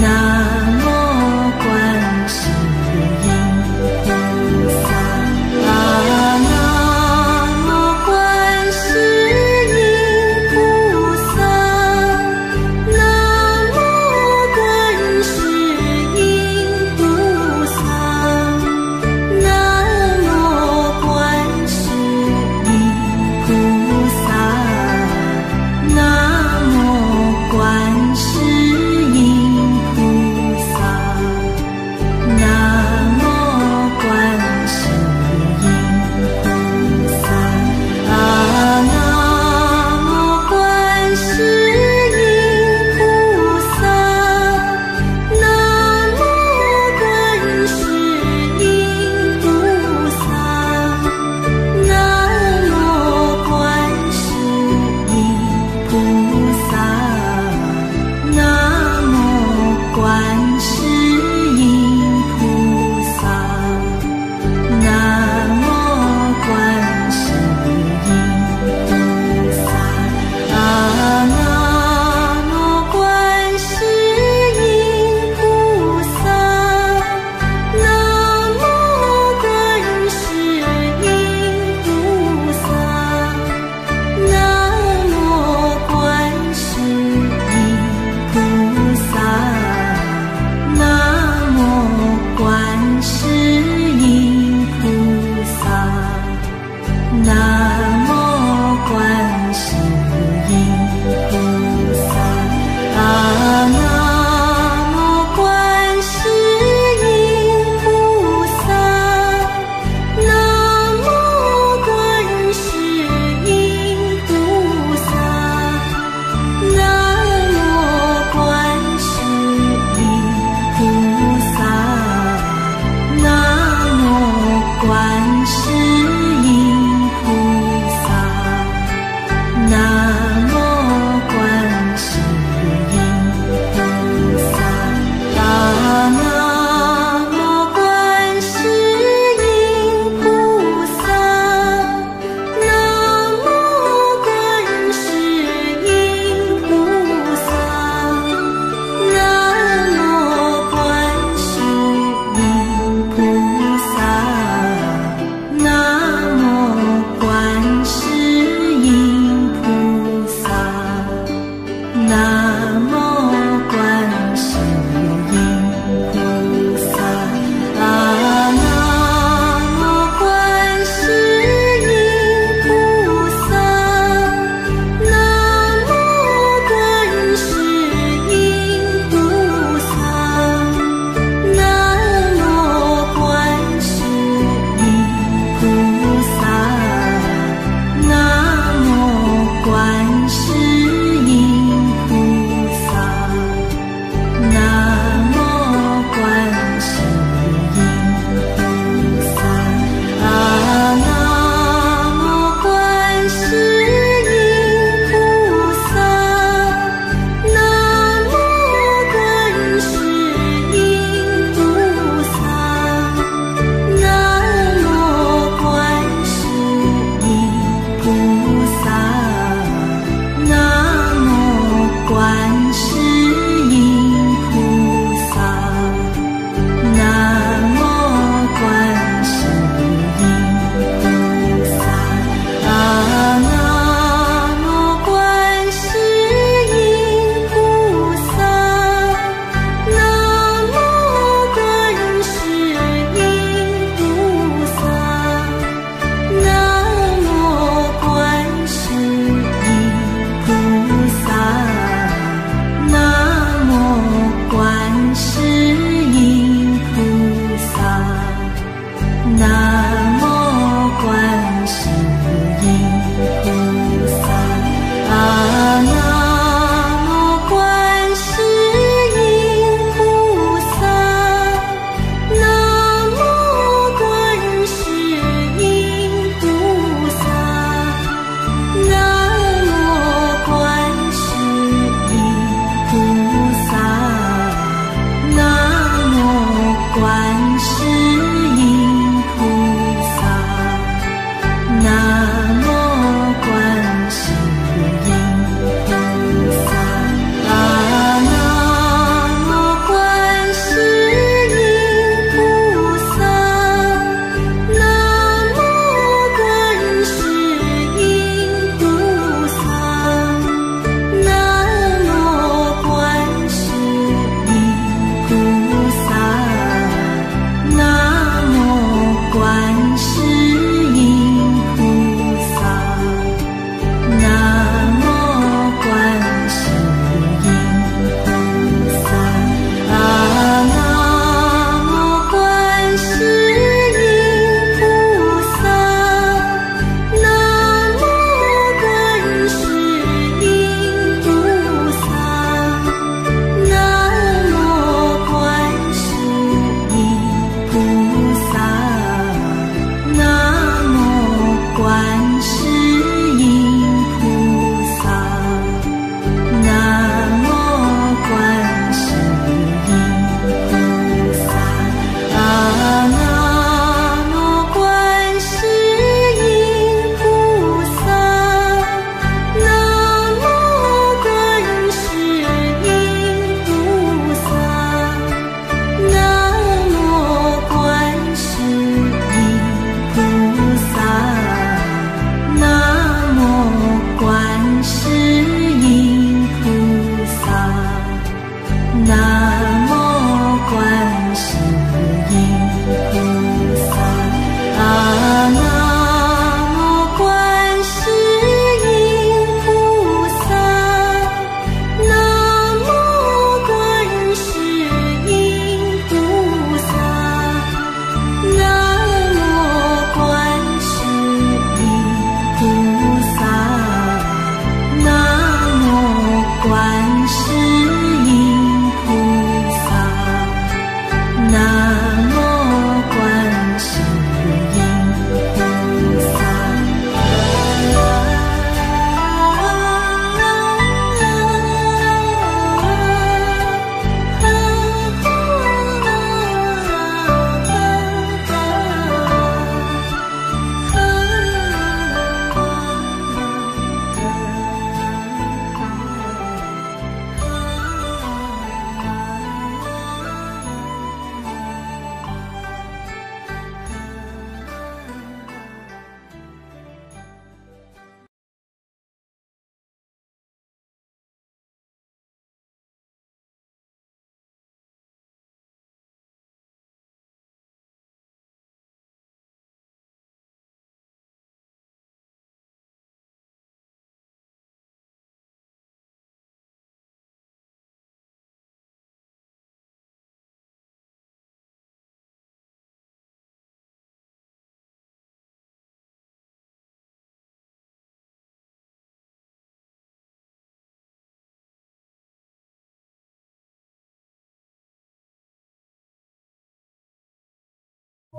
观世音菩萨。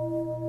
Om Mani Deva Te.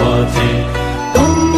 Om Mani Deva.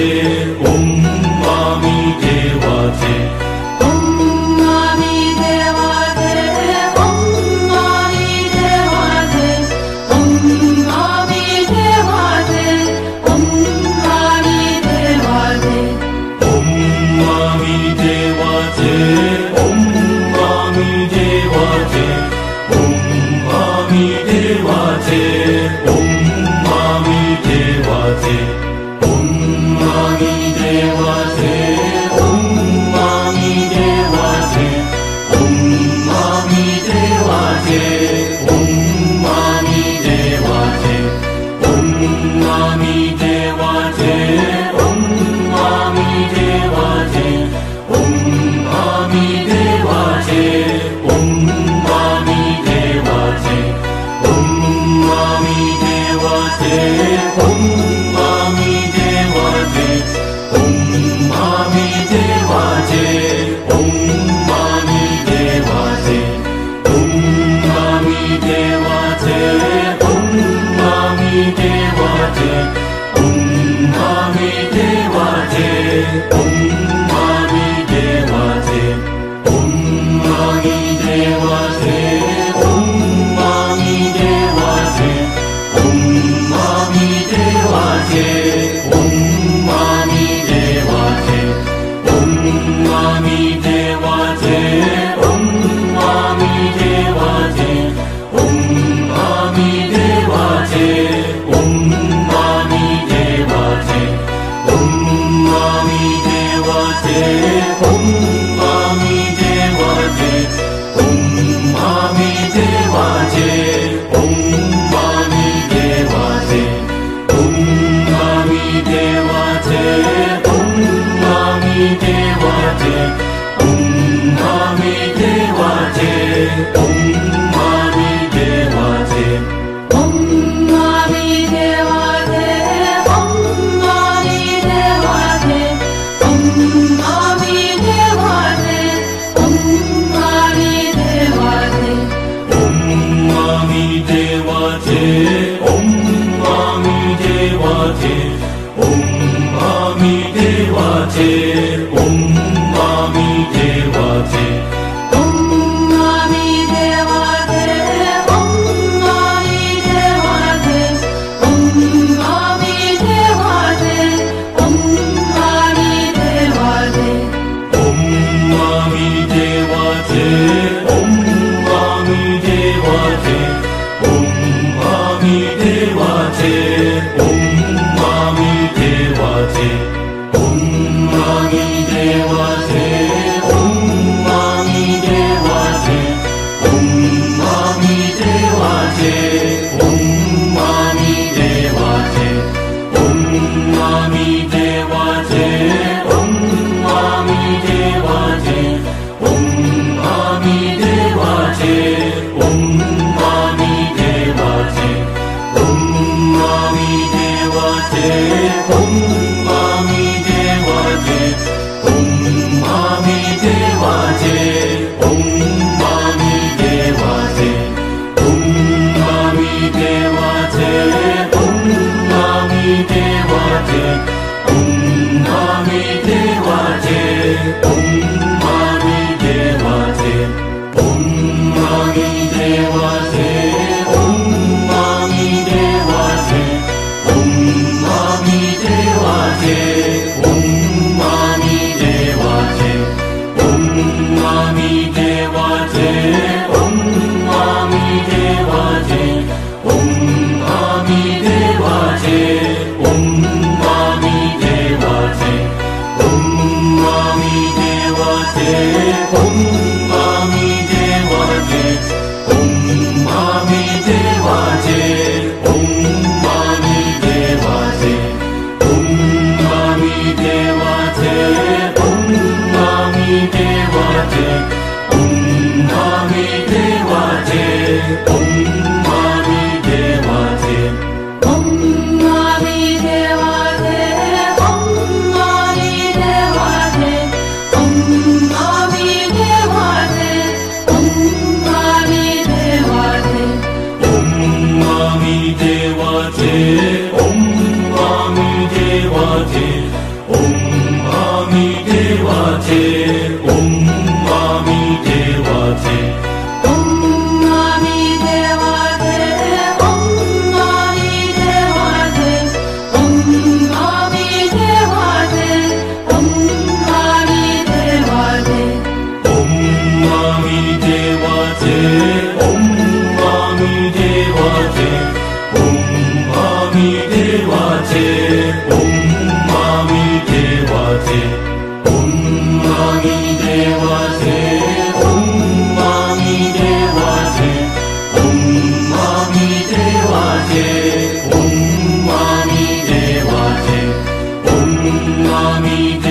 Om Mani Padme Hum. Om Mani Padme Hum.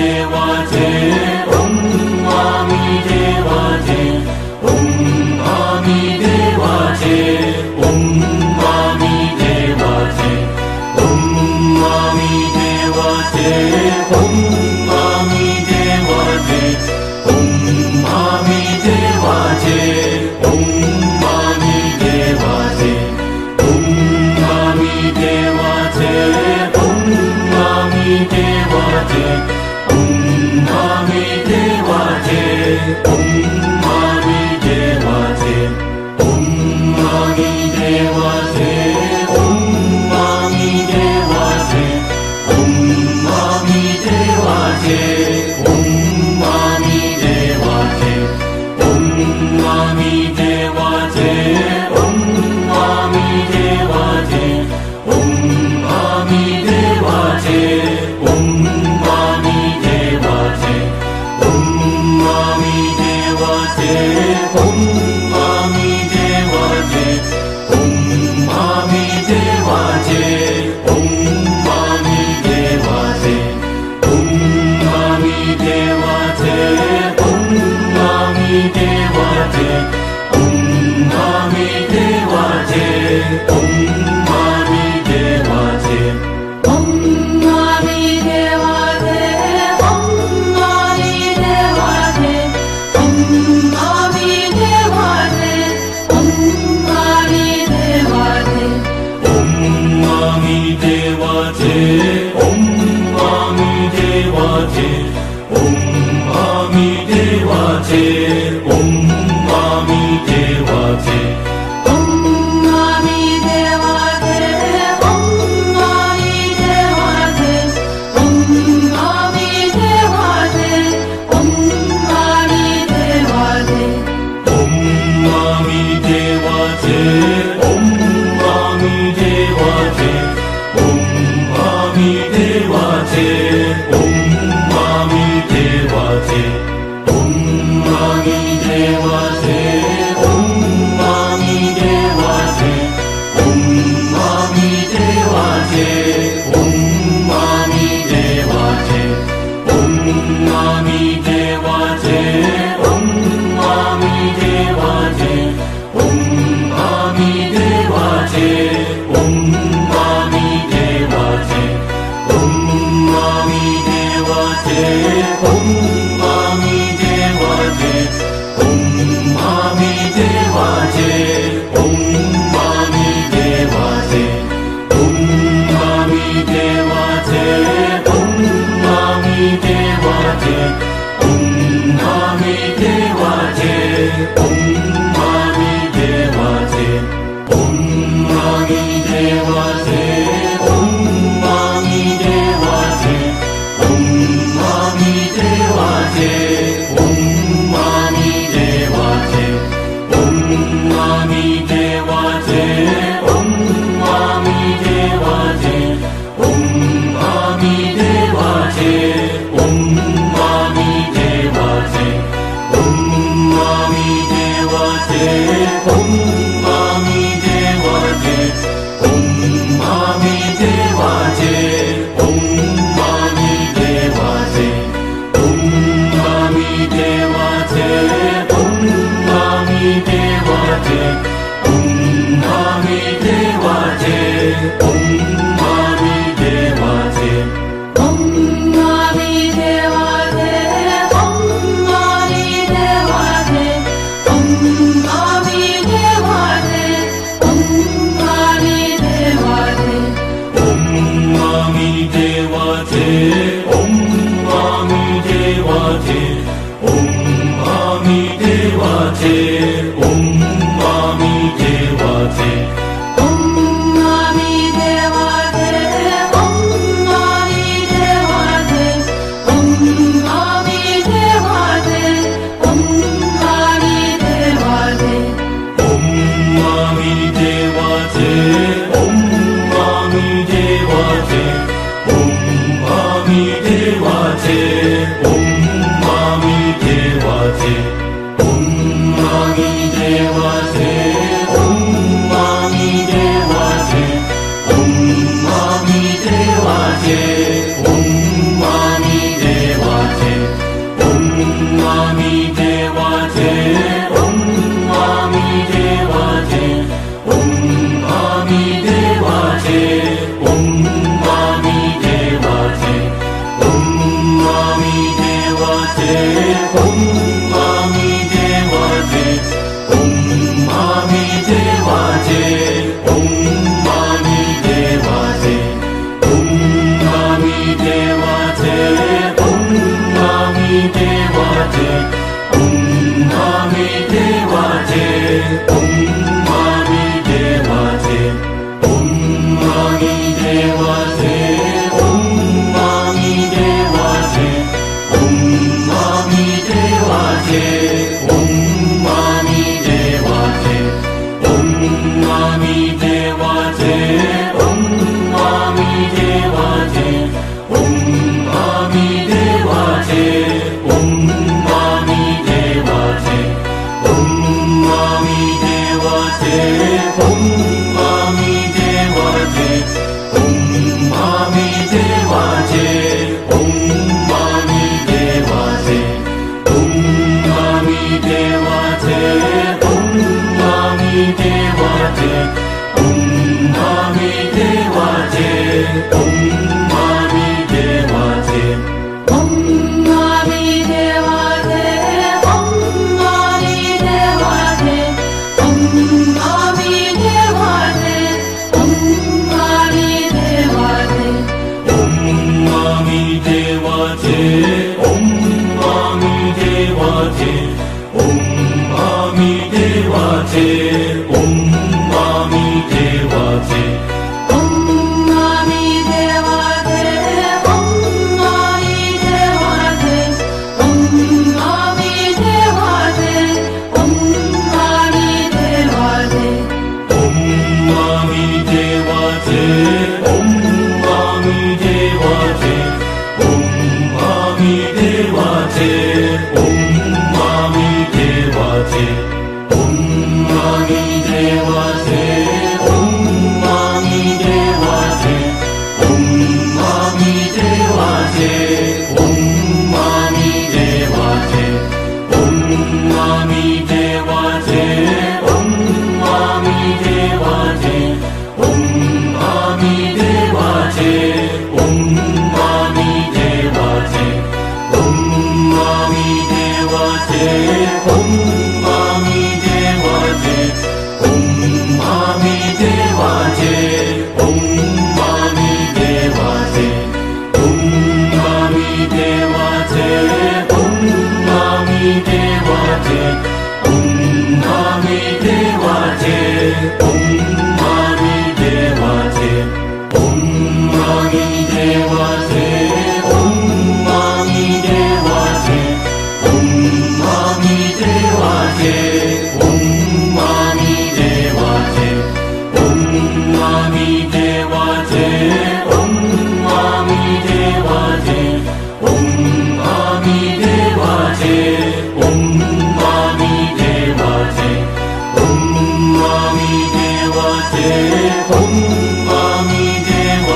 Om Mani Padme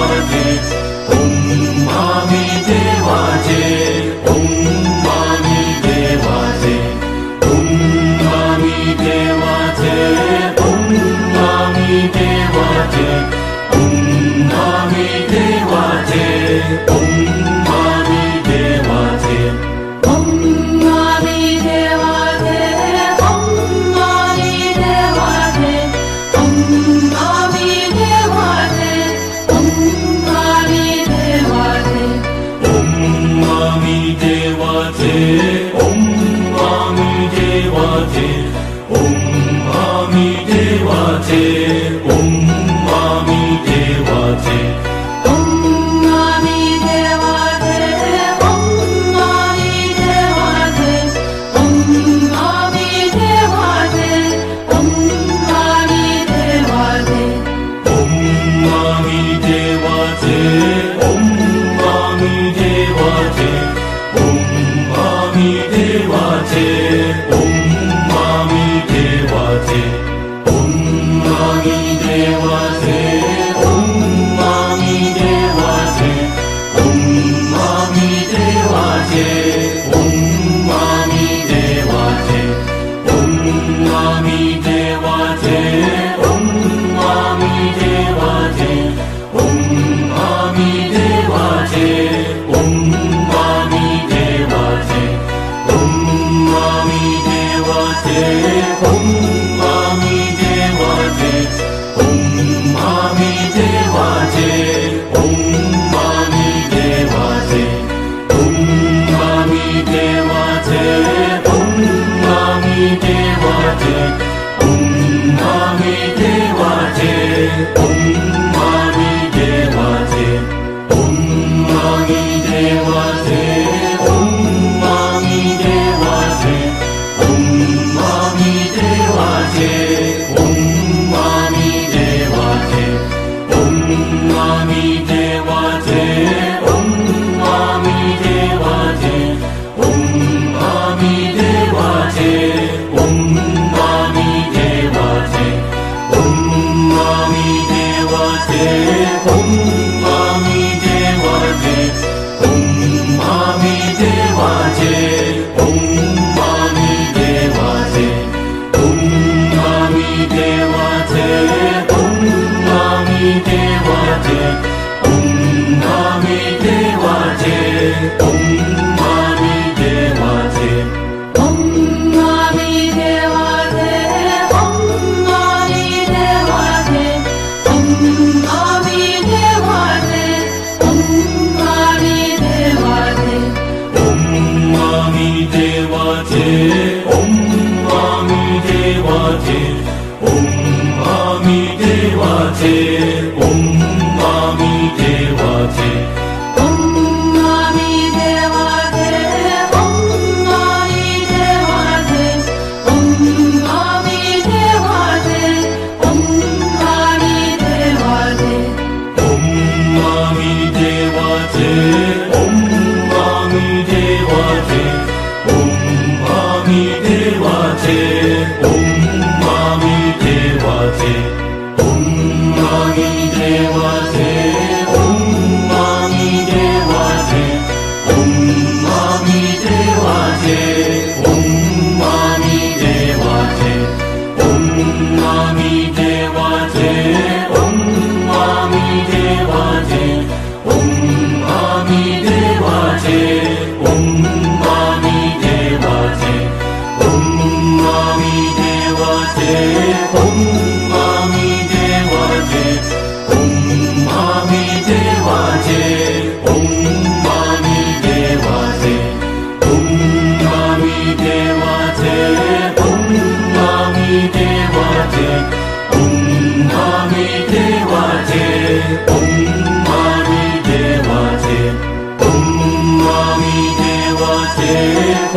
Hum.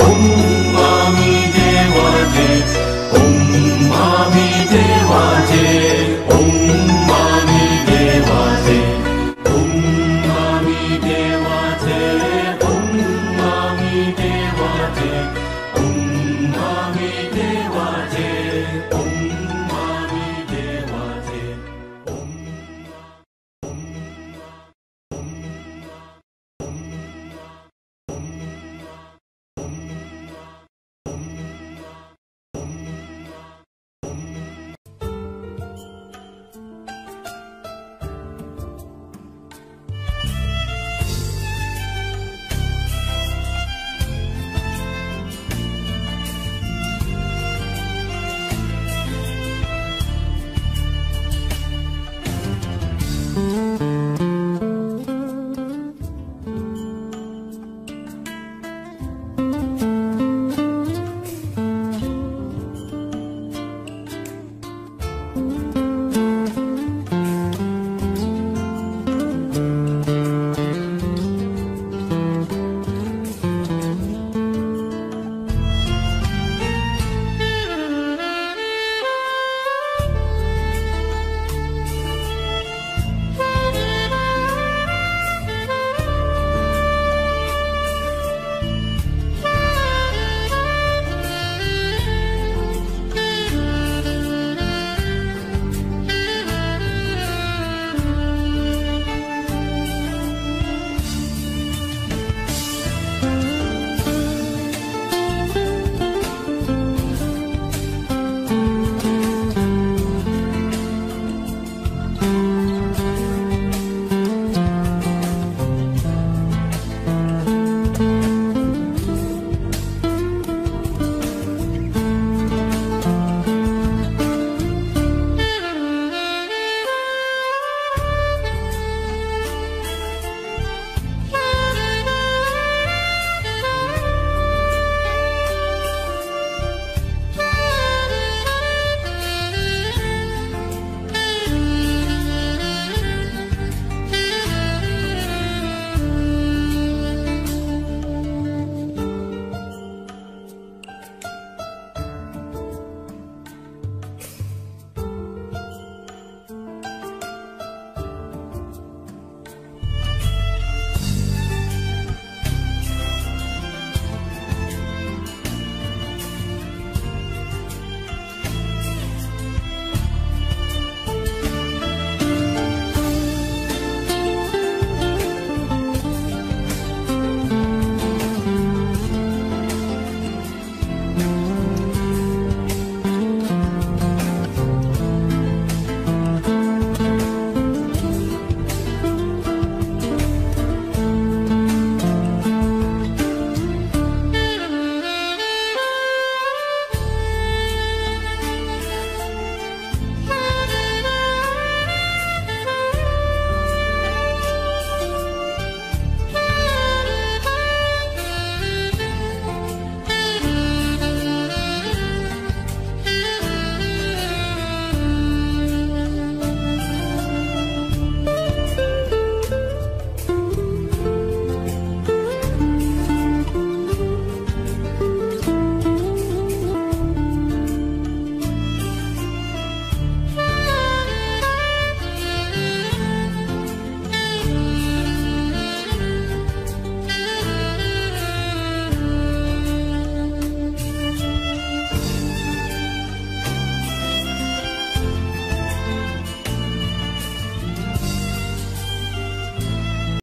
Om